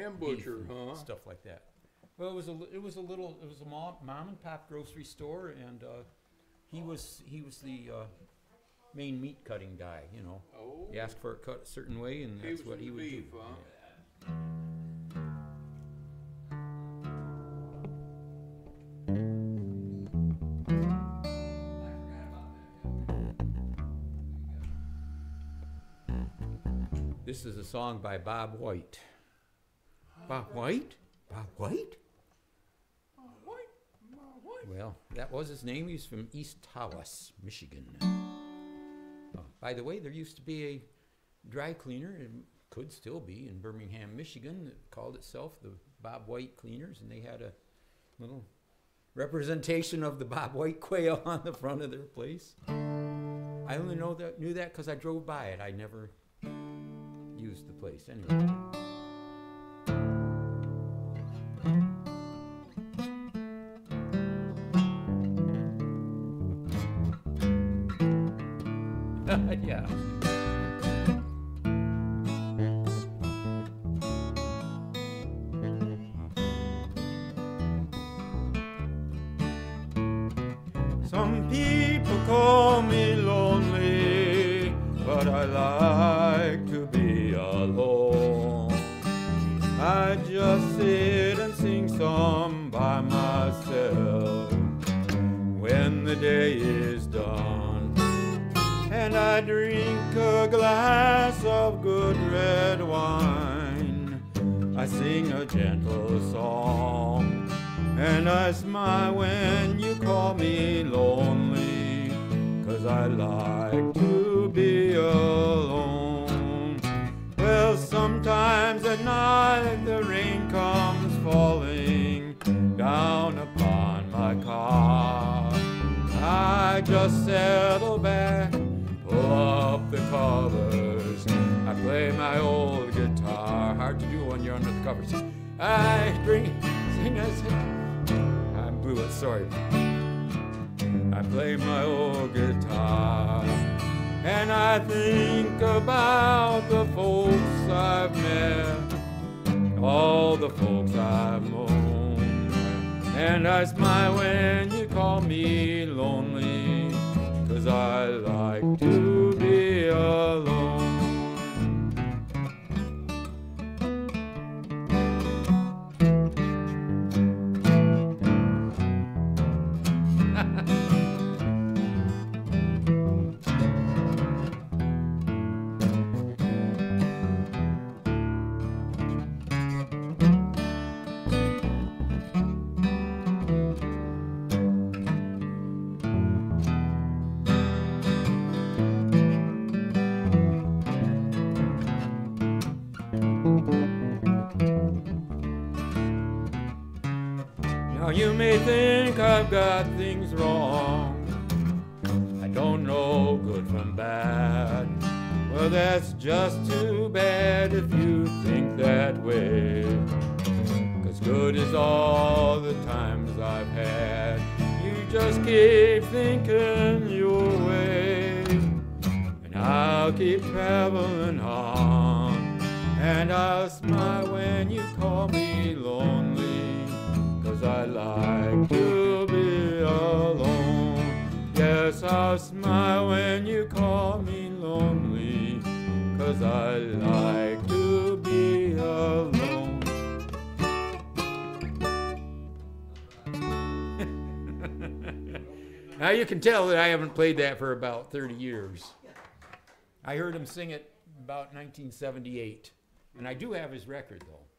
ham butcher, huh? Stuff like that. Well, it was a mom and pop grocery store, and he was the main meat cutting guy. You know, oh. You asked for it cut a certain way, and that's what he would do. Huh? Yeah. This is a song by Bob White. Bob White? Bob White? Bob White? Bob White? Well, that was his name. He's from East Tawas, Michigan. Oh, by the way, there used to be a dry cleaner, and could still be, in Birmingham, Michigan, that called itself the Bob White Cleaners, and they had a little representation of the Bob White quail on the front of their place. I only knew that because I drove by it. I never used the place anyway. Yeah. Some people call me lonely, but I like to be alone. I just sit and sing some by myself when the day is done. And I drink a glass of good red wine. I sing a gentle song, and I smile when you call me lonely, 'cause I like to be alone. Well, sometimes at night the rain comes falling down upon my car. I just settle back, up the covers. I play my old guitar. Hard to do when you're under the covers. I sing. I blew it, sorry. I play my old guitar. And I think about the folks I've met, all the folks I've known. And I smile when you call me lonely, 'cause I like to be alone. You may think I've got things wrong. I don't know good from bad. Well, that's just too bad if you think that way, 'cause good is all the times I've had. You just keep thinking your way, and I'll keep traveling on. And I'll smile when you call me lonely, 'cause I like to be alone. Yes, I'll smile when you call me lonely, 'cause I like to be alone. Now you can tell that I haven't played that for about 30 years. I heard him sing it about 1978. And I do have his record, though.